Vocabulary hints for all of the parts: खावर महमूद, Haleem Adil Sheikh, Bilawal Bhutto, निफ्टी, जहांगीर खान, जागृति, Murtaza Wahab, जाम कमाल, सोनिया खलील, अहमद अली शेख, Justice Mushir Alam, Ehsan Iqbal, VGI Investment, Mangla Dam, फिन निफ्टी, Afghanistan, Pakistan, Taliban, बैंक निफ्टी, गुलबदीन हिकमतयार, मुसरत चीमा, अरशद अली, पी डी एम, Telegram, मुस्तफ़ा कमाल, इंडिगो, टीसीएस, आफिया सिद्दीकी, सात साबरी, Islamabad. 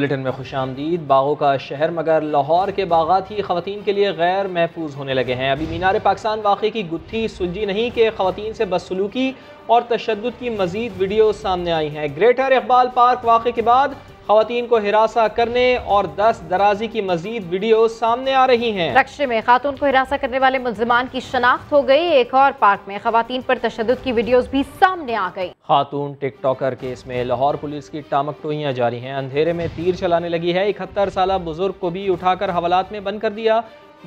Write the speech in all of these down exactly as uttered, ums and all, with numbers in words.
Bulletin में खुश आमदीद। बागों का शहर मगर लाहौर के बागात ही ख़वातीन के लिए गैर महफूज होने लगे हैं। अभी मीनार पाकिस्तान वाक़े की गुत्थी सुलझी नहीं कि ख़वातीन से बदसलूकी और तशद्दुद की मज़ीद वीडियो सामने आई हैं। ग्रेटर इकबाल पार्क वाक़े के बाद ख़वातीन को हिरासा करने और दस दराजी की मज़ीद वीडियो सामने आ रही हैं। रक्षे में खातून को हिरासा करने वाले मुलजमान की शनाख्त हो गई। एक और पार्क में ख़वातीन पर तशद्दुद की वीडियोस भी सामने आ गई। खातून टिकटॉकर केस में लाहौर पुलिस की टामक टोहियां जारी हैं। अंधेरे में तीर चलाने लगी है। इकहत्तर साल बुजुर्ग को भी उठाकर हवालात में बंद कर दिया।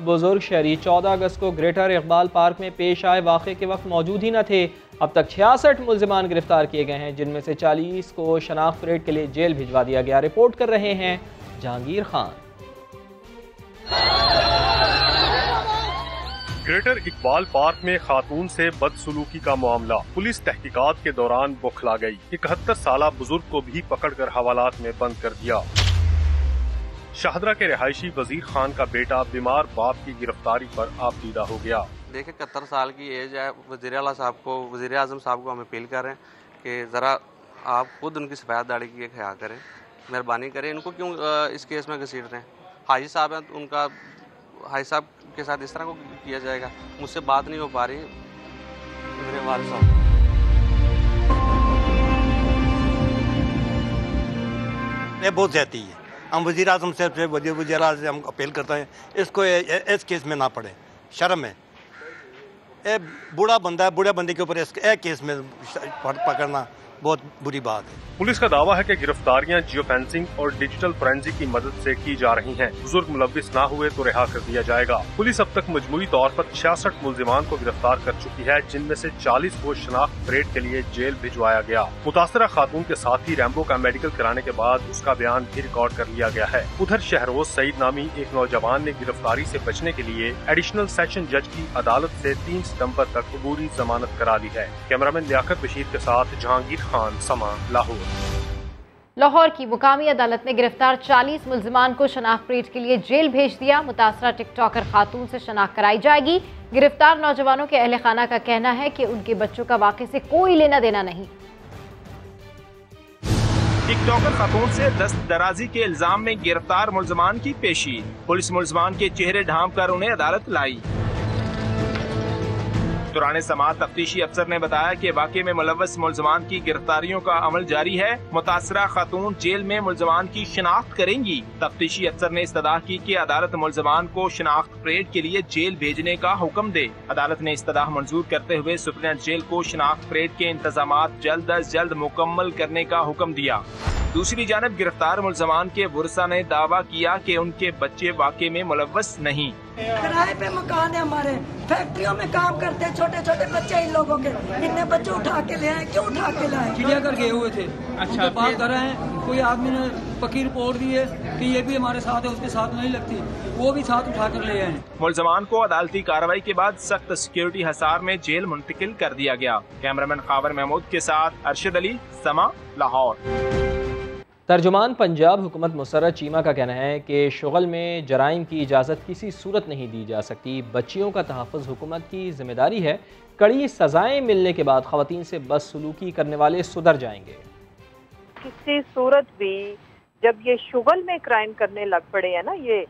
बुजुर्ग शहरी चौदह अगस्त को ग्रेटर इकबाल पार्क में पेश आए वाक़े के वक्त मौजूद ही न थे। अब तक छियासठ मुलजमान गिरफ्तार किए गए हैं, जिनमें से चालीस को शनाख्त रेड के लिए जेल भिजवा दिया गया। रिपोर्ट कर रहे हैं जहांगीर खान। ग्रेटर इकबाल पार्क में खातून से बदसलूकी का मामला पुलिस तहकीकात के दौरान बौखला गई। इकहत्तर साल बुजुर्ग को भी पकड़कर हवालात में बंद कर दिया। शाहदरा के रिहायशी वजीर खान का बेटा बीमार बाप की गिरफ्तारी पर आपदीदा हो गया। देखे इकहत्तर साल की एज है। वजीर आला साहब को, वजीर आजम साहब को हम अपील कर रहे हैं कि ज़रा आप खुद उनकी सफेद दाढ़ी की ख्याल करें, मेहरबानी करें। इनको क्यों इस केस में घसीट रहे हैं? हाजी साहब हैं, उनका हाजी साहब के साथ इस तरह को किया जाएगा। मुझसे बात नहीं हो पा रही मेरे वाल साहब। बहुत ज्यादा है। हम वज़ीर आज़म साहब से वज़ीर आज़म से हम अपील करते हैं इसको इस केस में ना पड़े। शर्म है। ये बूढ़ा बंदा है, बूढ़े बंदे के ऊपर इस केस में पकड़ना बहुत बुरी बात है। पुलिस का दावा है कि गिरफ्तारियां जियो फेंसिंग और डिजिटल फोरेंसिक की मदद से की जा रही हैं। बुजुर्ग मुलविस ना हुए तो रिहा कर दिया जाएगा। पुलिस अब तक मजमूई तौर पर छियासठ मुलजिमान को गिरफ्तार कर चुकी है, जिनमें से चालीस को शनाख्त रेड के लिए जेल भिजवाया गया। मुतासरा खातून के साथ ही रैम्बो का मेडिकल कराने के बाद उसका बयान भी रिकॉर्ड कर लिया गया है। उधर शहरोज सईद नामी एक नौजवान ने गिरफ्तारी से बचने के लिए एडिशनल सेशन जज की अदालत से तीन सितम्बर तक अबूरी जमानत करा ली है। कैमरामैन लियाकत बशीर के साथ जहांगीर खान, समा, लाहौर। लाहौर की मुकामी अदालत ने गिरफ्तार चालीस मुलजमान को शनाख्त रेड के लिए जेल भेज दिया। मुतासरा टिकटॉकर खातून से शनाख्त कराई जाएगी। गिरफ्तार नौजवानों के अहल खाना का कहना है कि उनके बच्चों का वाक़े से कोई लेना देना नहीं। टिकटॉकर खातून से दस्त दराजी के इल्जाम में गिरफ्तार मुलजमान की पेशी। पुलिस मुलजमान के चेहरे ढांप कर उन्हें अदालत लाई। दौरान समाअत तफ्तीशी अफसर ने बताया कि वाक़े में मुलव्वस मुलजमान की गिरफ्तारियों का अमल जारी है। मुतासरा खातून जेल में मुलजमान की शनाख्त करेंगी। तफ्तीशी अफसर ने इस्तदा की कि अदालत मुलजमान को शनाख्त रेड के लिए जेल भेजने का हुक्म दे। अदालत ने इस्तदा मंजूर करते हुए सुप्रीम जेल को शनाख्त रेड के इंतजाम जल्द अज जल्द मुकम्मल करने का हुक्म दिया। दूसरी जानब गिरफ्तार मुलजमान के वर्सा ने दावा किया कि उनके बच्चे वाक़े में मुलव्वस नहीं। किराए पे मकान है हमारे, फैक्ट्रियों में काम करते हैं छोटे छोटे बच्चे। इन लोगों के इतने बच्चे उठा के ले आए, क्यों उठा के लाए? चिड़ियाघर गए हुए थे, अच्छा बात कर रहे हैं। कोई आदमी ने पक्की रिपोर्ट दी है कि ये भी हमारे साथ है, उसके साथ नहीं लगती, वो भी साथ उठा कर ले आए। मुलजमान को अदालती कार्रवाई के बाद सख्त सिक्योरिटी हसार में जेल मुंतकिल कर दिया गया। कैमरामैन खावर महमूद के साथ अरशद अली, समा, लाहौर। तर्जुमान पंजाब हुकूमत मुसरत चीमा का कहना है कि शुगल में जराइम की इजाज़त किसी सूरत नहीं दी जा सकती। बच्चियों का तहफ़्फ़ुज़ हुकूमत की जिम्मेदारी है। कड़ी सज़ाएँ मिलने के बाद ख़वातीन से बदसलूकी करने वाले सुधर जाएंगे। किसी सूरत भी जब ये शुगल में क्राइम करने लग पड़े हैं ना ये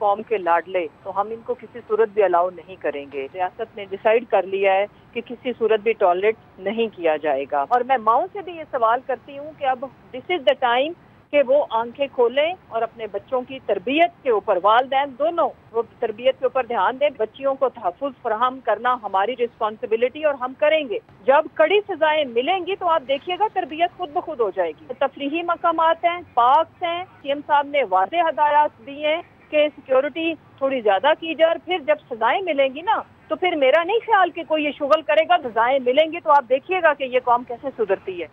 कौम के लाडले, तो हम इनको किसी सूरत भी अलाउ नहीं करेंगे। रियासत ने डिसाइड कर लिया है कि किसी सूरत भी टॉलरेट नहीं किया जाएगा। और मैं माओ से भी ये सवाल करती हूँ कि अब दिस इज़ द टाइम कि वो आंखें खोलें और अपने बच्चों की तरबियत के ऊपर, वालदैन दोनों वो तरबियत के ऊपर ध्यान दें। बच्चियों को तहफ़्फ़ुज़ फराहम करना हमारी रिस्पॉन्सिबिलिटी और हम करेंगे। जब कड़ी सजाएं मिलेंगी तो आप देखिएगा तरबियत खुद ब खुद हो जाएगी। तफरीही मकामात हैं, पार्क्स हैं। सीएम साहब ने वाज़ेह हदायत दी हैं के सिक्योरिटी थोड़ी ज्यादा की जाए। फिर जब सजाएं मिलेंगी ना तो फिर मेरा नहीं ख्याल कि कोई ये शुगल करेगा। सजाएं मिलेंगी तो आप देखिएगा कि ये कौम कैसे सुधरती है।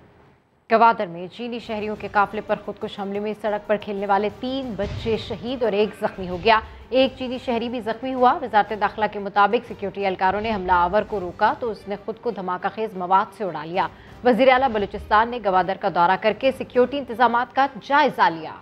गवादर में चीनी शहरियों के काफिले पर खुदकुश हमले में सड़क पर खेलने वाले तीन बच्चे शहीद और एक जख्मी हो गया। एक चीनी शहरी भी जख्मी हुआ। वजारत दाखिला के मुताबिक सिक्योरिटी एहलकारों ने हमला आवर को रोका तो उसने खुद को धमाका खेज मवाद से उड़ा लिया। वजीर आला बलूचिस्तान ने गवादर का दौरा करके सिक्योरिटी इंतजाम का जायजा लिया।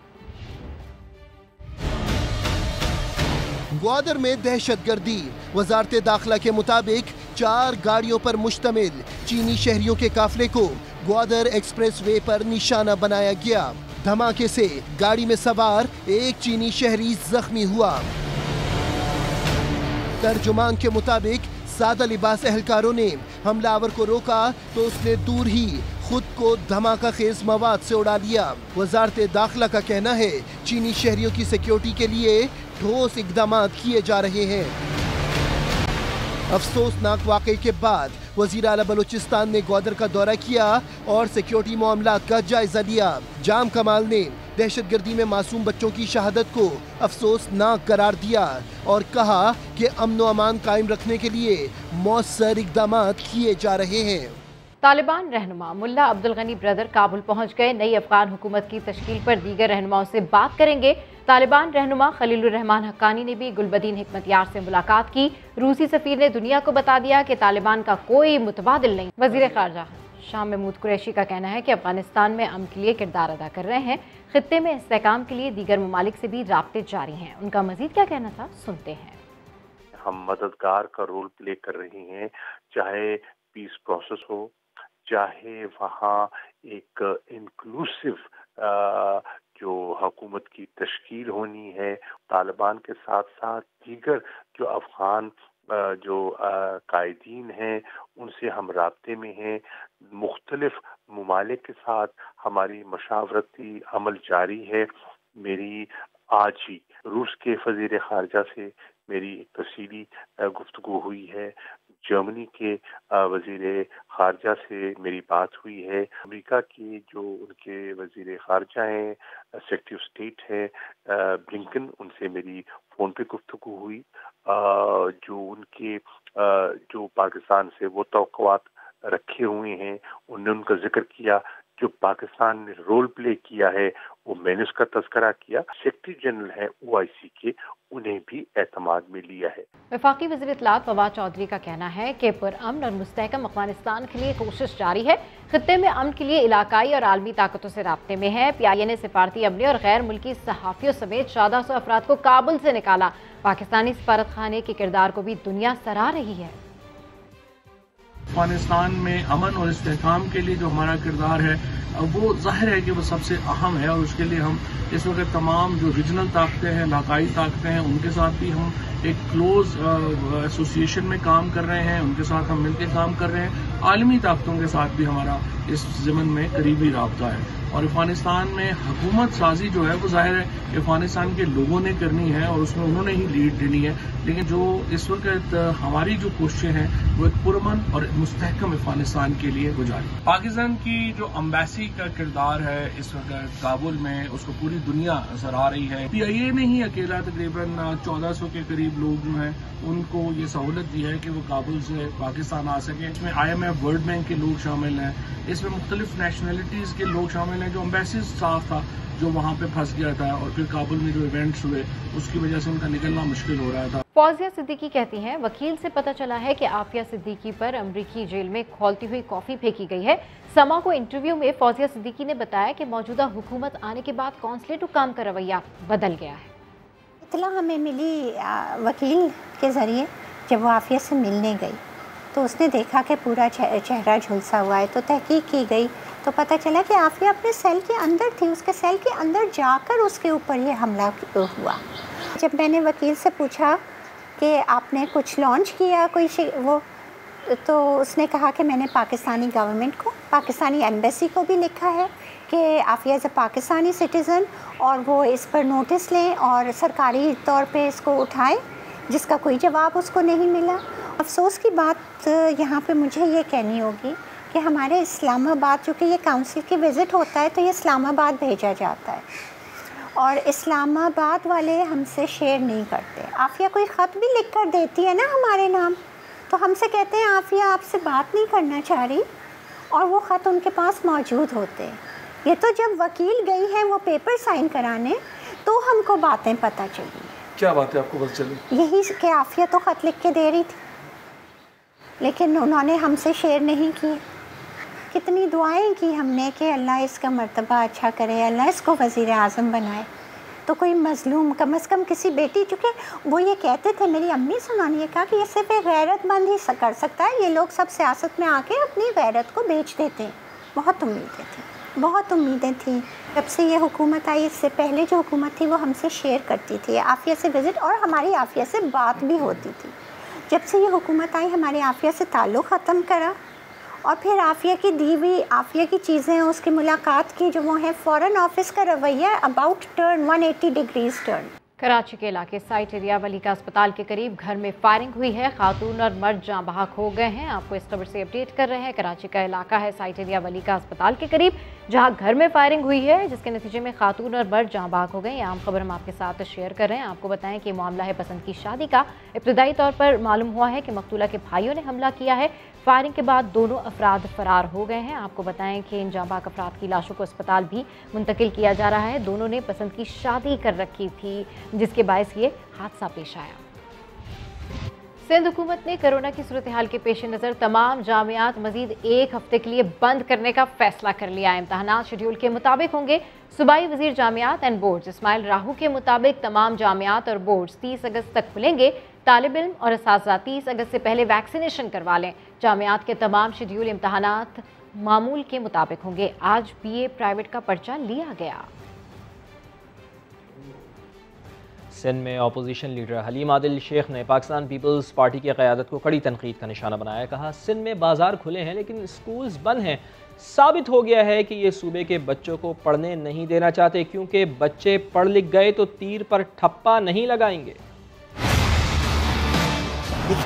ग्वादर में दहशतगर्दी। वजारत दाखिला के मुताबिक चार गाड़ियों पर मुश्तमिल चीनी शहरियों के काफिले को ग्वादर एक्सप्रेस वे पर निशाना बनाया गया। धमाके से गाड़ी में सवार एक चीनी शहरी जख्मी हुआ। तर्जुमान के मुताबिक सादा लिबास एहलकारों ने हमलावर को रोका तो उसने दूर ही खुद को धमाका खेज मवाद से उड़ा दिया। वजारत दाखिला का कहना है चीनी शहरियों की सिक्योरिटी के लिए ठोस इकदाम किए जा रहे हैं। अफसोसनाक वाकये के बाद वज़ीर आला बलूचिस्तान ने गौदर का दौरा किया और सिक्योरिटी मामलात का जायजा लिया। जाम कमाल ने दहशतगर्दी में मासूम बच्चों की शहादत को अफसोसनाक करार दिया और कहा कि अमन व अमान कायम रखने के लिए मौसर इकदाम किए जा रहे हैं। तालिबान रहनुमा मुल्ला अब्दुल गनी ब्रदर काबुल पहुँच गए। नई अफगान हुकूमत की तश्कील पर दीगर रहनुमाओं से बात करेंगे। तालिबान रहनुमा खलीलुर रहमान हक्कानी ने भी गुलबदीन हिकमतयार से मुलाकात की। रूसी सफीर ने दुनिया को बता दिया कि तालिबान का कोई मुतबादिल नहीं। वजीर खारजा शाह महमूद कुरैशी का कहना है कि अफगानिस्तान में अमन के लिए किरदार अदा कर रहे हैं। खित्ते में इस्तेहकाम के लिए दीगर ममालिक से भी राब्ते जारी हैं। उनका मजीद क्या कहना था, सुनते हैं। हम मददगार का रोल प्ले कर रहे हैं, चाहे पीस प्रोसेस हो, चाहे वहाँ एक इंक्लूसिव जो हुकूमत की तश्कील होनी है। तालिबान के साथ साथ दीगर जो अफगान जो कायदीन हैं उनसे हम राब्ते में हैं। मुख्तलिफ ममालिक के साथ हमारी मशावरती अमल जारी है। मेरी आज ही रूस के वज़ीर ख़ारजा से मेरी तफसीली गुफ्तगू हुई है, जर्मनी के वज़ीर ख़ारजा से मेरी बात हुई है, अमेरिका के जो उनके वज़ीर ख़ारजा हैं सेक्रेटरी ऑफ स्टेट हैं ब्लिंकन, उनसे मेरी फ़ोन पे गुफ्तगू हुई। जो उनके जो पाकिस्तान से वो तवक़्क़ुआत रखे हुए हैं उनने उनका जिक्र किया। जो पाकिस्तान ने रोल प्ले किया है वो मैंने उसका तस्करा किया। सेक्रेटरी जनरल हैं ओ आई सी के, उन्हें भी एतमाद में लिया है। वफाकी वज़ीर इत्तलात फवाद चौधरी का कहना है कि पुरअमन और मुस्तहकम अफगानिस्तान के लिए कोशिश जारी है। खित्ते में अमन के लिए इलाकाई और आलमी ताकतों से राब्ते में है। पी आई ए ने सिफारती अमले और गैर मुल्की सहाफ़ियों समेत चौदह सौ अफराद को काबुल से निकाला। पाकिस्तानी सफारत खाने के किरदार को भी दुनिया सराह रही है। अफगानिस्तान में अमन और इस्तेहकाम के लिए जो हमारा किरदार है वो जाहिर है कि वो सबसे अहम है और उसके लिए हम इस वक्त तमाम जो रीजनल ताकतें हैं, इलाकाई ताकतें हैं, उनके साथ भी हम एक क्लोज एसोसिएशन में काम कर रहे हैं, उनके साथ हम मिलकर काम कर रहे हैं। आलमी ताकतों के साथ भी हमारा इस ज़मन में करीबी रब्ता है। और अफगानिस्तान में हुकूमत साजी जो है वो जाहिर है कि अफगानिस्तान के लोगों ने करनी है और उसमें उन्होंने ही लीड देनी है। लेकिन जो इस वक्त हमारी जो कोशिशें हैं वो एक पुरमन और मुस्तहकम अफगानिस्तान के लिए वो जारी। पाकिस्तान की जो अम्बेसी का किरदार है इस वक्त काबुल में, उसको पूरी दुनिया सराह रही है। पी आई ए ने ही अकेला तकरीबन चौदह सौ के करीब लोग जो हैं उनको ये सहूलत दी है कि वो काबुल से पाकिस्तान आ सकें। इसमें I M F world bank के लोग शामिल हैं, इसमें मुख्तलिफ नेशनलिटीज़ के लोग शामिल हैं। जो एम्बेसी स्टाफ था जो वहाँ पे फंस गया था और फिर काबुल में जो इवेंट्स हुए उसकी वजह से उनका निकलना मुश्किल हो रहा था। फौजिया सिद्दीकी कहती हैं वकील से पता चला है कि आफिया सिद्दीकी पर अमरीकी जेल में खौलती हुई कॉफ़ी फेंकी गई है। समा को इंटरव्यू में फौजिया सिद्दीकी ने बताया कि मौजूदा हुकूमत आने के बाद कौंसलेट हुकाम का रवैया बदल गया है। इतला हमें मिली वकील के ज़रिए, जब वो आफिया से मिलने गई तो उसने देखा कि पूरा चेहरा झुलसा हुआ है, तो तहकीक की गई तो पता चला कि आफिया अपने सेल के अंदर थी। उसके सेल के अंदर जाकर उसके ऊपर ये हमला हुआ। जब मैंने वकील से पूछा कि आपने कुछ लॉन्च किया कोई वो, तो उसने कहा कि मैंने पाकिस्तानी गवर्नमेंट को, पाकिस्तानी एम्बेसी को भी लिखा है कि Aafia as a Pakistani citizen और वो इस पर नोटिस लें और सरकारी तौर पे इसको उठाएं, जिसका कोई जवाब उसको नहीं मिला। अफसोस की बात यहाँ पे मुझे ये कहनी होगी कि हमारे इस्लामाबाद, जो कि ये काउंसिल की विज़िट होता है तो ये इस्लामाबाद भेजा जाता है और इस्लामाबाद वाले हमसे शेयर नहीं करते। आफिया कोई ख़त भी लिख कर देती है ना हमारे नाम, तो हमसे कहते हैं आफिया आपसे बात नहीं करना चाह रही, और वो ख़त उनके पास मौजूद होते हैं। ये तो जब वकील गई है वो पेपर साइन कराने तो हमको बातें पता चली। क्या बातें आपको पता चली? यही कि आफिया तो ख़त लिख के दे रही थी लेकिन उन्होंने हमसे शेयर नहीं किए। कितनी दुआएं की हमने कि अल्लाह इसका मर्तबा अच्छा करे, अल्लाह इसको वज़ीर आज़म बनाए। तो कोई मज़लूम कम अज़ कम किसी बेटी, चूँकि वो ये कहते थे, मेरी अम्मी से उन्होंने कहा कि ये सिर्फ एक गैरतमंद ही कर सकता है, ये लोग सब सियासत में आके अपनी गैरत को बेच देते हैं। बहुत उम्मीदें थी। बहुत उम्मीदें थीं। जब से ये हुकूमत आई, इससे पहले जो हुकूमत थी वो हमसे शेयर करती थी, आफिया से विज़िट और हमारी आफिया से बात भी होती थी। जब से ये हुकूमत आई हमारे आफिया से ताल्लुक़ ख़त्म करा और फिर आफिया की दी हुई आफिया की चीज़ें, उसकी मुलाकात की जो वो हैं, फ़ॉरेन ऑफिस का रवैया अबाउट टर्न एक सौ अस्सी डिग्रीज टर्न। कराची के इलाके साइट एरिया वली का अस्पताल के करीब घर में फायरिंग हुई है, खातून और मर्द जाँ बहाक हो गए हैं। आपको इस खबर से अपडेट कर रहे हैं। कराची का इलाका है साइट एरिया वली का अस्पताल के करीब, जहां घर में फायरिंग हुई है, जिसके नतीजे में खातून और मर्द जाँ बहाक हो गए। ये आम खबर हम आपके साथ शेयर कर रहे हैं। आपको बताएं कि मामला है पसंद की शादी का। इब्तदाई तौर पर मालूम हुआ है कि मकतूला के भाइयों ने हमला किया है। फायरिंग के बाद दोनों अफराद फरार हो गए हैं। आपको बताएं कि इन जाँबाक अफराद की लाशों को अस्पताल भी मुंतकिल किया जा रहा है। दोनों ने पसंद की शादी कर रखी थी, जिसके बायस ये हादसा पेश आया। सिंध हुकूमत ने कोरोना की सूरत हाल के पेश नज़र तमाम जामियात मजीद एक हफ्ते के लिए बंद करने का फैसला कर लिया है। इम्तहान शेड्यूल के मुताबिक होंगे। सूबाई वजीर जामियात एंड बोर्ड्स इस्माइल राहू के मुताबिक तमाम जामियात और बोर्ड्स तीस अगस्त तक खुलेंगे। तालिब इल्म और असातिज़ा तीस अगस्त से पहले वैक्सीनेशन करवा लें। जामियात के तमाम शेड्यूल इम्तहानात मामूल के मुताबिक होंगे। आज बी ए प्राइवेट का पर्चा लिया गया। सिंध में अपोजिशन लीडर हलीम आदिल शेख ने पाकिस्तान पीपल्स पार्टी की क़यादत को कड़ी तनकीद का निशाना बनाया। कहा, सिंध में बाजार खुले हैं लेकिन स्कूल्स बंद हैं। साबित हो गया है कि ये सूबे के बच्चों को पढ़ने नहीं देना चाहते, क्योंकि बच्चे पढ़ लिख गए तो तीर पर ठप्पा नहीं लगाएंगे।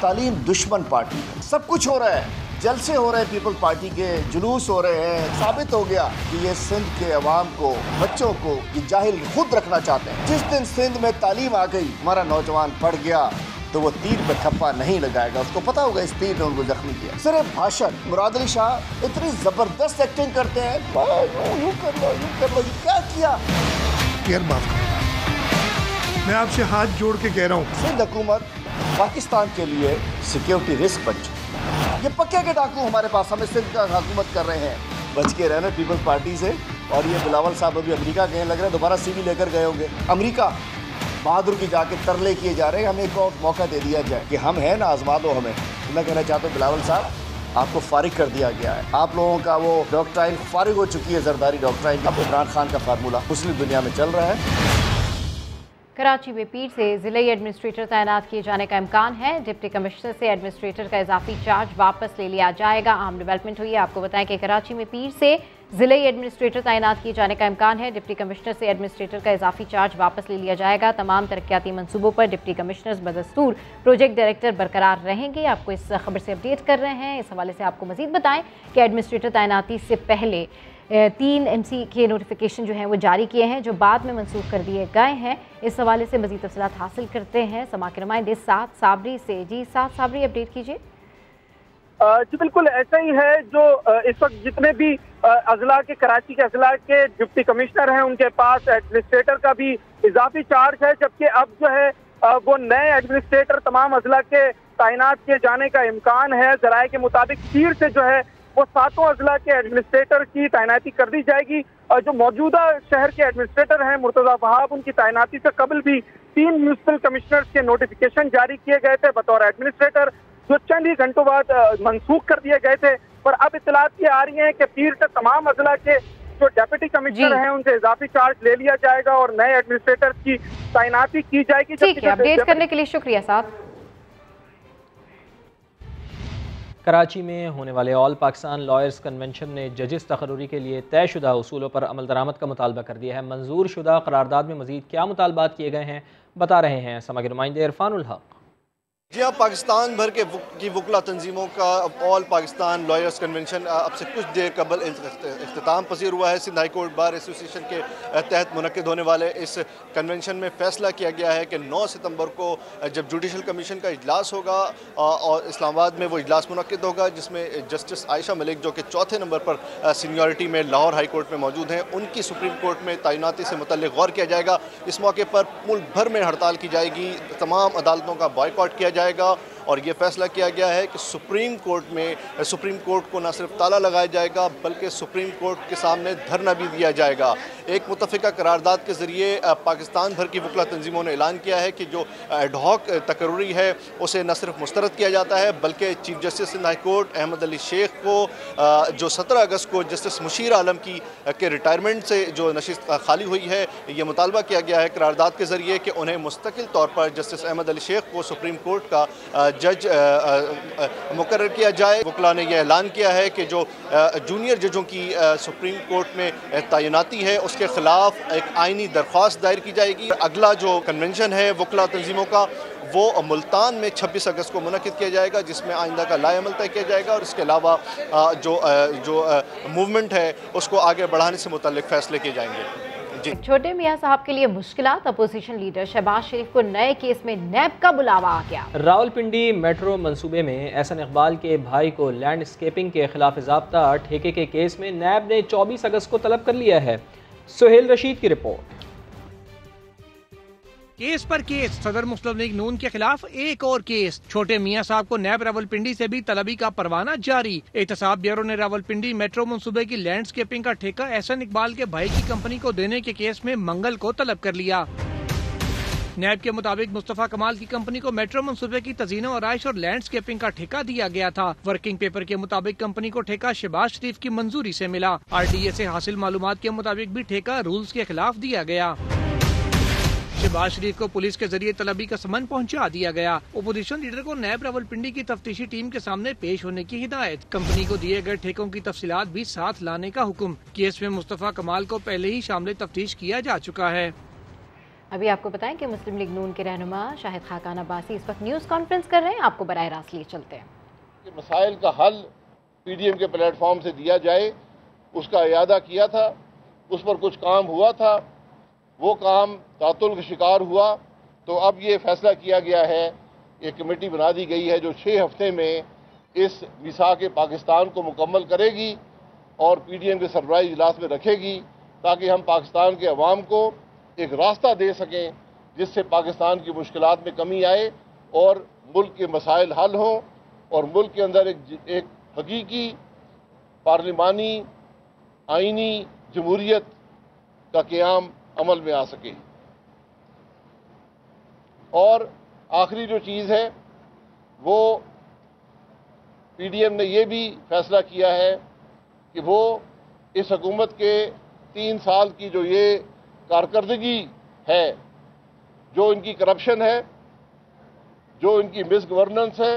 तालीम दुश्मन पार्टी है। सब कुछ हो रहा है, जलसे हो रहे हैं, पीपल पार्टी के जुलूस हो रहे हैं। साबित हो गया कि ये सिंध के अवाम को, बच्चों को ये जाहिल खुद रखना चाहते हैं। जिस दिन सिंध में तालीम आ गई, हमारा नौजवान पढ़ गया तो वो तीर पर ठप्पा नहीं लगाएगा। उसको पता होगा इस तीर ने उनको जख्मी किया। सिर्फ भाषण। मुराद अली शाह इतनी जबरदस्त एक्टिंग करते हैं, यूं कर लो, यूं कर लो, क्या किया। मैं आपसे हाथ जोड़ के कह रहा हूँ, सिंध हुकूमत पाकिस्तान के लिए सिक्योरिटी रिस्क बन चुकी है। ये पक्के के डाकू हमारे पास, हमें सिंध का हुकूमत कर रहे हैं। बच के रहना पीपल पार्टी से। और ये बिलावल साहब अभी अमेरिका गए, लग रहा है दोबारा सीवी लेकर गए होंगे अमेरिका। बहादुर की जाके तरले किए जा रहे हैं। हमें एक और मौका दे दिया जाए कि हम हैं ना, आजमा दो हमें। मैं कहना चाहता हूँ बिलावल साहब, आपको फारिग कर दिया गया है। आप लोगों का वो डॉक्ट्राइन फारिग हो चुकी है, जरदारी डॉक्ट्राइन। अब इमरान खान का फार्मूला मुस्लिम दुनिया में चल रहा है। कराची में पीर से ज़िले एडमिनिस्ट्रेटर तैनात किए जाने का इम्कान है। डिप्टी कमिश्नर से एडमिनिस्ट्रेटर का इजाफी चार्ज वापस ले लिया जाएगा। आम डेवलपमेंट हुई है। आपको बताएं कि कराची में पीर से ज़िले एडमिनिस्ट्रेटर तैनात किए जाने का इम्कान है। डिप्टी कमिश्नर से एडमिनिस्ट्रेटर का इजाफी चार्ज वापस ले लिया जाएगा। तमाम तरक्याती मनसूबों पर डिप्टी कमिश्नर्स बदस्तूर प्रोजेक्ट डायरेक्टर बरकरार रहेंगे। आपको इस खबर से अपडेट कर रहे हैं। इस हवाले से आपको मज़ीद बताएं कि एडमिनिस्ट्रेटर तैनाती से पहले तीन एमसी के नोटिफिकेशन जो है वो जारी किए हैं, जो बाद में मंसूख कर दिए गए हैं। इस हवाले से मज़ीद तफसीलात हासिल करते हैं समा के नुमाइंदे सात साबरी से। जी सात साबरी, अपडेट कीजिए। जी बिल्कुल ऐसा ही है। जो इस वक्त जितने भी अजला के, कराची के अजला के डिप्टी कमिश्नर हैं, उनके पास एडमिनिस्ट्रेटर का भी इजाफी चार्ज है। जबकि अब जो है वो नए एडमिनिस्ट्रेटर तमाम अजला के तैनात किए जाने का इम्कान है। जराये के मुताबिक पीर से जो है वो सातों अजला के एडमिनिस्ट्रेटर की तैनाती कर दी जाएगी। जो मौजूदा शहर के एडमिनिस्ट्रेटर हैं मुर्तज़ा वहाब, उनकी तैनाती से कबल भी तीन म्यूनसिपल कमिश्नर्स के नोटिफिकेशन जारी किए गए थे बतौर एडमिनिस्ट्रेटर, जो चंद ही घंटों बाद मनसूख कर दिए गए थे। पर अब इतलात ये आ रही है कि पीर से तमाम अजला के जो डेप्यूटी कमिश्नर हैं उनसे इजाफी चार्ज ले लिया जाएगा और नए एडमिनिस्ट्रेटर की तैनाती की जाएगी। ठीक है, अपडेट करने के लिए शुक्रिया साहब। कराची में होने वाले ऑल पाकिस्तान लॉयर्स कन्वेंशन ने जजेस तकरूरी के लिए तयशुदा उसूलों पर अमल दरामद का मुतालबा कर दिया है। मंजूर शुदा करारदाद में मजीद क्या मुतालबात किए गए हैं, बता रहे हैं समा के नुमाइंदे इरफानुल हक। जी हाँ, पाकिस्तान भर के वुक, की वकला तंजीमों का ऑल पाकिस्तान लॉयर्स कन्वेंशन अब से कुछ देर कबल इख्तिताम पसीर हुआ है। Sindh high court bar association के तहत मुनक्किद होने वाले इस कन्वेंशन में फैसला किया गया है कि नौ सितंबर को जब जुडिशल कमीशन का इजलास होगा और इस्लामाबाद में वो इजलास मुनक्किद होगा, जिसमें जस्टिस आयशा मलिक, जो कि चौथे नंबर पर सीनियरिटी में लाहौर हाई कोर्ट में मौजूद हैं, उनकी सुप्रीम कोर्ट में तैनाती से मुतल्लिक़ गौर किया जाएगा। इस मौके पर मुल्क भर में हड़ताल की जाएगी, तमाम अदालतों का बॉयकॉट किया जाएगा। और ये फैसला किया गया है कि सुप्रीम कोर्ट में सुप्रीम कोर्ट को न सिर्फ ताला लगाया जाएगा बल्कि सुप्रीम कोर्ट के सामने धरना भी दिया जाएगा। एक मुतफ़िका करारदाद के ज़रिए पाकिस्तान भर की वकला तंजीमों ने ऐलान किया है कि जो एडहॉक तकर्री है उसे न सिर्फ मुस्तरद किया जाता है बल्कि chief justice Sindh high court अहमद अली शेख को जो सत्रह अगस्त को जस्टिस मुशीर आलम की के रिटायरमेंट से जो नशिस्त खाली हुई है ये मुतालबा किया गया है करारदाद के ज़रिए कि उन्हें मुस्तकिल तौर पर जस्टिस अहमद अली शेख को सुप्रीम कोर्ट का जज मुकर्रर किया जाए। वकला ने यह ऐलान किया है कि जो जूनियर जजों की सुप्रीम कोर्ट में तैनाती है उसके खिलाफ एक आइनी दरख्वास्त दायर की जाएगी। अगला जो कन्वेंशन है वकला तंजीमों का वो मुल्तान में छब्बीस अगस्त को मुनक़िद किया जाएगा जिसमें आइंदा का लायमल तय किया जाएगा और इसके अलावा जो जो मूवमेंट है उसको आगे बढ़ाने से मुतल्लिक फैसले किए जाएंगे। छोटे मियां साहब के लिए मुश्किलात, अपोजिशन लीडर शहबाज शरीफ को नए केस में नैब का बुलावा आ गया। रावलपिंडी मेट्रो मंसूबे में एहसन इकबाल के भाई को लैंडस्केपिंग के खिलाफ ज़ाब्ता ठेके के केस में नैब ने चौबीस अगस्त को तलब कर लिया है। सुहेल रशीद की रिपोर्ट। केस पर केस, सदर मुस्लिम लीग नून के खिलाफ एक और केस, छोटे मियां साहब को नैब रावलपिंडी से भी तलबी का परवाना जारी। एहतसाब ब्यूरो ने रावलपिंडी मेट्रो मनसूबे की लैंडस्केपिंग का ठेका एहसन इकबाल के भाई की कंपनी को देने के केस में मंगल को तलब कर लिया। नैब के मुताबिक मुस्तफ़ा कमाल की कंपनी को मेट्रो मनसूबे की तजीनो आराइश और लैंडस्केपिंग का ठेका दिया गया था। वर्किंग पेपर के मुताबिक कंपनी को ठेका शहबाज शरीफ की मंजूरी से मिला। आरडीए से हासिल मालूमात के मुताबिक भी ठेका रूल्स के खिलाफ दिया गया। शहबाज शरीफ को पुलिस के जरिए तलबी का समन पहुंचा दिया गया। ओपोजिशन लीडर को नैब रावलपिंडी की तफ्तीशी टीम के सामने पेश होने की हिदायत। कंपनी को दिए गए ठेकों की तफसीलात भी साथ लाने का हुक्म। केस में मुस्तफ़ा कमाल को पहले ही शामिल तफ्तीश किया जा चुका है। अभी आपको बताएं कि मुस्लिम लीग नून के रहनुमा शाहिद खाकान अब्बासी इस वक्त न्यूज़ कॉन्फ्रेंस कर रहे हैं। आपको बराह रास्त लिए चलते हैं। मसाइल का हल पी डी एम के प्लेटफॉर्म से दिया जाए, उसका इरादा किया था, उस पर कुछ काम हुआ था, वो काम तातुल का शिकार हुआ, तो अब ये फैसला किया गया है, एक कमेटी बना दी गई है जो छः हफ्ते में इस मिसा के पाकिस्तान को मुकम्मल करेगी और पी डी एम के सरबराही इजलास में रखेगी ताकि हम पाकिस्तान के अवाम को एक रास्ता दे सकें जिससे पाकिस्तान की मुश्किलात में कमी आए और मुल्क के मसाइल हल हों और मुल्क के अंदर एक एक हकीकी पार्लिमानी आइनी जमहूरीत का क़याम अमल में आ सके। और आखिरी जो चीज़ है वो पीडीएम ने ये भी फैसला किया है कि वो इस हुकूमत के तीन साल की जो ये कारकर्दगी है, जो इनकी करप्शन है, जो इनकी मिस गवर्नेंस है,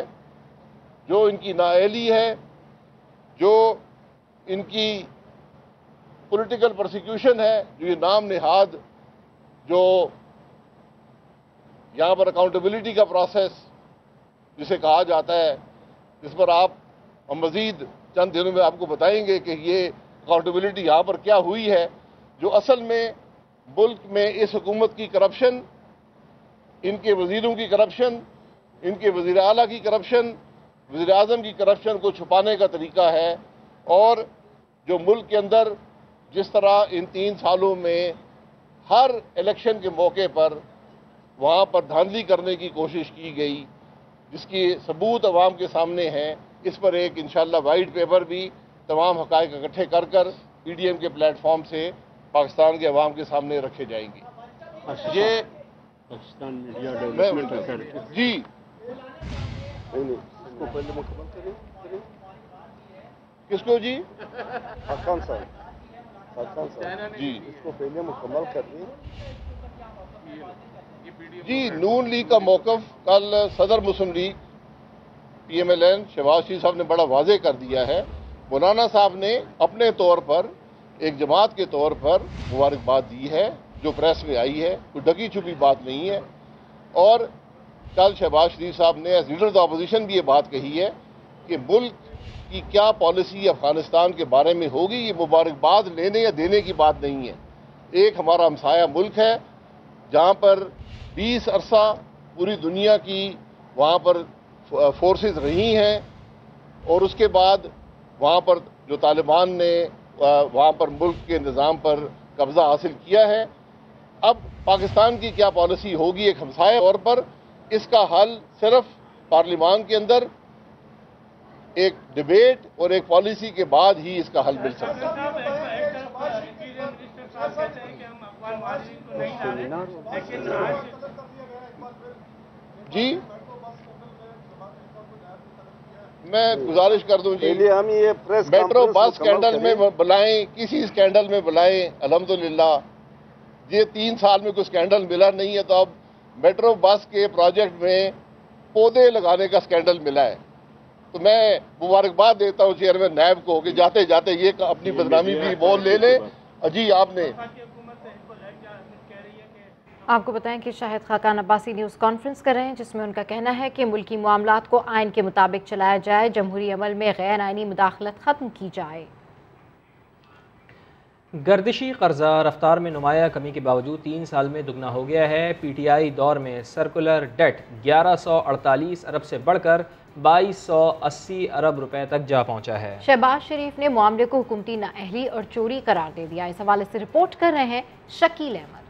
जो इनकी नाएहली है, जो इनकी पॉलिटिकल प्रोसिक्यूशन है, जो ये नाम निहाद जो यहाँ पर अकाउंटेबिलिटी का प्रोसेस जिसे कहा जाता है, इस पर आप हम मज़ीद चंद दिनों में आपको बताएंगे कि ये अकाउंटेबिलिटी यहाँ पर क्या हुई है, जो असल में मुल्क में इस हुकूमत की करप्शन, इनके वज़ीरों की करप्शन, इनके वज़ीर आला की करप्शन, वज़ीर आज़म की करप्शन को छुपाने का तरीका है। और जो मुल्क के अंदर जिस तरह इन तीन सालों में हर इलेक्शन के मौके पर वहाँ पर धांधली करने की कोशिश की गई, जिसकी सबूत अवाम के सामने हैं, इस पर एक इंशाअल्लाह वाइट पेपर भी तमाम हक़ाइक़ इकट्ठे कर कर पी डी एम के प्लेटफॉर्म से पाकिस्तान के अवाम के सामने रखे जाएंगे। ये पाकिस्तान मीडिया डेवलपमेंट जी किसको जी खाकान साहब जी इसको पहले मुकम्मल कर दें। जी नून लीग का मौक़िफ़ कल सदर मुस्लिम League P M L N Shahbaz Sharif sahab ने बड़ा वाजे कर दिया है। मौलाना साहब ने अपने तौर पर एक जमात के तौर पर मुबारकबाद दी है जो प्रेस में आई है, कोई ढकी छुपी बात नहीं है। और कल शहबाज शरीफ साहब ने एज लीडर ऑफ अपोजिशन भी ये बात कही है कि मुल्क कि क्या पॉलिसी अफगानिस्तान के बारे में होगी, ये मुबारकबाद लेने या देने की बात नहीं है। एक हमारा हमसाया मुल्क है जहाँ पर बीस अरसा पूरी दुनिया की वहाँ पर फोर्सेस रही हैं और उसके बाद वहाँ पर जो तालिबान ने वहाँ पर मुल्क के निज़ाम पर कब्ज़ा हासिल किया है। अब पाकिस्तान की क्या पॉलिसी होगी एक हमसाया तौर पर, इसका हल सिर्फ पार्लिमान के अंदर एक डिबेट और एक पॉलिसी के बाद ही इसका हल मिल सकता है। जी मैं गुजारिश कर दूं जी, हम ये प्रेस मेट्रो बस स्कैंडल में बुलाएं, किसी स्कैंडल में बुलाएं। अल्हम्दुलिल्लाह ये तीन साल में कोई स्कैंडल मिला नहीं है, तो अब मेट्रो बस के प्रोजेक्ट में पौधे लगाने का स्कैंडल मिला है, तो मैं मुबारकबाद देता हूँ चेयरमैन नायब को कि जाते जाते ये अपनी बदनामी भी बोल ले लें। अजी आपने आपको बताएं कि शाहिद खाकान अब्बासी न्यूज़ कॉन्फ्रेंस कर रहे हैं, जिसमें उनका कहना है कि मुल्की मामलात को आइन के मुताबिक चलाया जाए, जमहूरी अमल में गैर आइनी मुदाखलत ख़त्म की जाए। गर्दिशी कर्जा रफ्तार में नुमाया कमी के बावजूद तीन साल में दुगना हो गया है। पी टी आई दौर में सर्कुलर डेट ग्यारह सौ अड़तालीस अरब से बढ़कर बाईस सौ अस्सी अरब रुपए तक जा पहुंचा है। शहबाज शरीफ ने मामले को हुकूमती नाअहली और चोरी करार दे दिया। इस हवाले से रिपोर्ट कर रहे हैं शकील अहमद।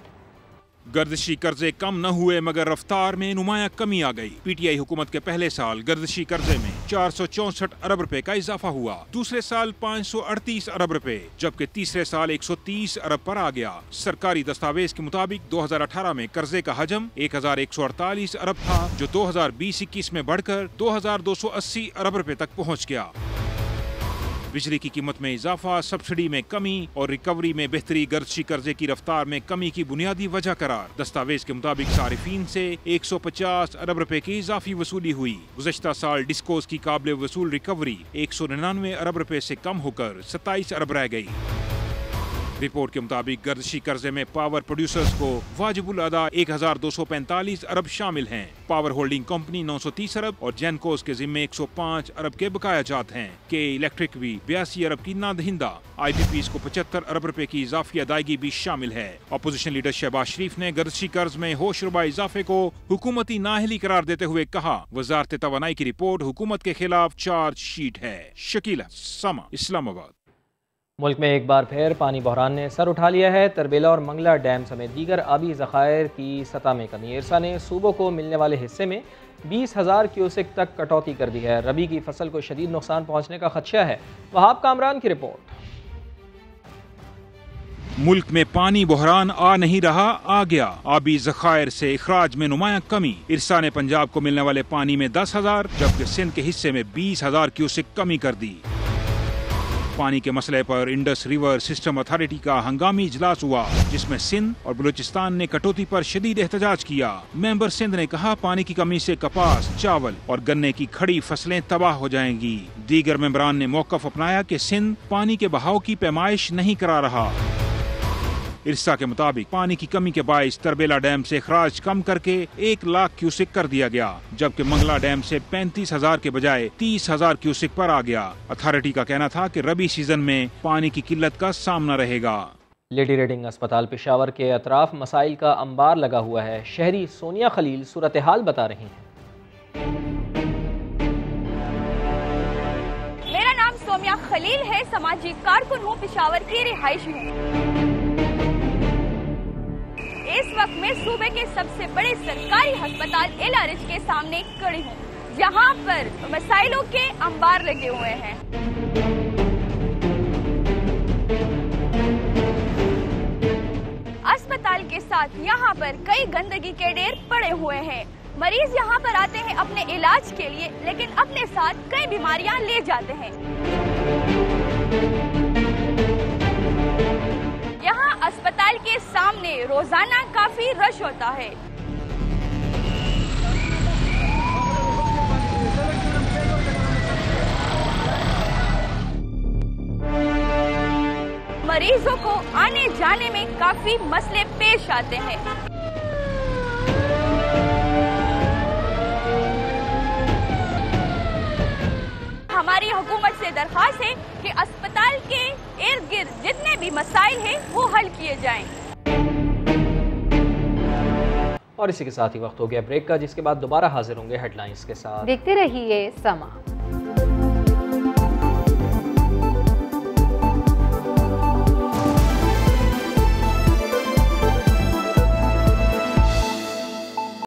गर्दिशी कर्जे कम न हुए मगर रफ्तार में नुमाया कमी आ गई। पीटीआई हुकूमत के पहले साल गर्दिशी कर्जे में चार सौ चौसठ अरब रुपए का इजाफा हुआ, दूसरे साल पाँच सौ अड़तीस अरब रुपए, जबकि तीसरे साल एक सौ तीस अरब पर आ गया। सरकारी दस्तावेज के मुताबिक दो हज़ार अठारह में कर्जे का हजम एक हजार एक सौ अड़तालीस अरब था, जो दो हजार बीस इक्कीस में बढ़कर दो हजार दो सौ अस्सी अरब रुपए तक पहुँच गया। बिजली की कीमत में इजाफा, सब्सिडी में कमी और रिकवरी में बेहतरी गर्दिशी कर्जे की रफ्तार में कमी की बुनियादी वजह करार। दस्तावेज के मुताबिक सारिफीन से एक सौ पचास अरब रुपए की इजाफी वसूली हुई। गुज़श्ता साल डिस्कोस की काबिल वसूल रिकवरी एक सौ निन्यानवे अरब रुपए से कम होकर सत्ताईस अरब रह गई। रिपोर्ट के मुताबिक गर्दिशी कर्जे में पावर प्रोड्यूसर्स को वाजिबुल अदा एक हजार दो सौ पैंतालीस अरब शामिल हैं। पावर होल्डिंग कंपनी नौ सौ तीस अरब और जेनकोस के जिम्मे एक सौ पाँच अरब के बकाया जात हैं। के इलेक्ट्रिक भी बयासी अरब की नादहिंदा। आई पी पीज को पचहत्तर अरब रुपए की इजाफी अदायगी भी शामिल है। अपोजिशन लीडर शहबाज शरीफ ने गर्दिशी कर्ज में होशरुबा इजाफे को हुकूमती नाअहली करार देते हुए कहा वजारत तवानाई की रिपोर्ट हुकूमत के खिलाफ चार्ज शीट है। शकील समा, इस्लामाबाद। मुल्क में एक बार फिर पानी बहरान ने सर उठा लिया है। तरबेला और मंगला डैम समेत दीगर आबी ज़खायर की सतह में कमी। इरसा ने सूबों को मिलने वाले हिस्से में बीस हज़ार क्यूसेक तक कटौती कर दी है। रबी की फसल को शदीद नुकसान पहुंचने का खदशा है। वहाब कामरान की रिपोर्ट। मुल्क में पानी बहरान आ नहीं रहा, आ गया। आबी जखायर से इखराज में नुमाया कमी। इरसा ने पंजाब को मिलने वाले पानी में दस हज़ार जबकि सिंध के हिस्से में बीस हज़ार क्यूसेक कमी कर दी। पानी के मसले पर इंडस रिवर सिस्टम अथॉरिटी का हंगामी इजलास हुआ, जिसमें सिंध और बलूचिस्तान ने कटौती पर शदीद एहतजाज किया। मेंबर सिंध ने कहा पानी की कमी से कपास, चावल और गन्ने की खड़ी फसलें तबाह हो जाएंगी। दीगर मेंबरान ने मौकफ अपनाया कि सिंध पानी के बहाव की पैमाइश नहीं करा रहा। इरसा के मुताबिक पानी की कमी के बायस तरबेला डैम से खराज कम करके एक लाख क्यूसिक कर दिया गया, जबकि मंगला डैम से पैंतीस हजार के बजाय तीस हजार क्यूसिक पर आ गया। अथॉरिटी का कहना था कि रबी सीजन में पानी की किल्लत का सामना रहेगा। लेडी रेडिंग अस्पताल पेशावर के अतराफ मसाइल का अंबार लगा हुआ है। शहरी सोनिया खलील सूरत हाल बता रही है। मेरा नाम सोनिया खलील है, सामाजिक कारकुन हूँ, पेशावर की रिहायशी हूँ। इस वक्त मैं सूबे के सबसे बड़े सरकारी अस्पताल एल आर एच के सामने खड़ी हूँ, जहाँ पर वसाइलों के अंबार लगे हुए हैं। अस्पताल के साथ यहाँ पर कई गंदगी के ढेर पड़े हुए हैं। मरीज यहाँ पर आते हैं अपने इलाज के लिए, लेकिन अपने साथ कई बीमारियाँ ले जाते हैं। यहाँ अस्पताल के सामने रोजाना काफी रश होता है। मरीजों को आने जाने में काफी मसले पेश आते हैं। हमारी हुकूमत से दरख्वास्त है कि अस्पताल के इर्द गिर्द जितने भी मसाइल हैं वो हल किए जाएं। और इसी के साथ ही वक्त हो गया ब्रेक का, जिसके बाद दोबारा हाजिर होंगे हेडलाइंस के साथ। देखते रहिए समा।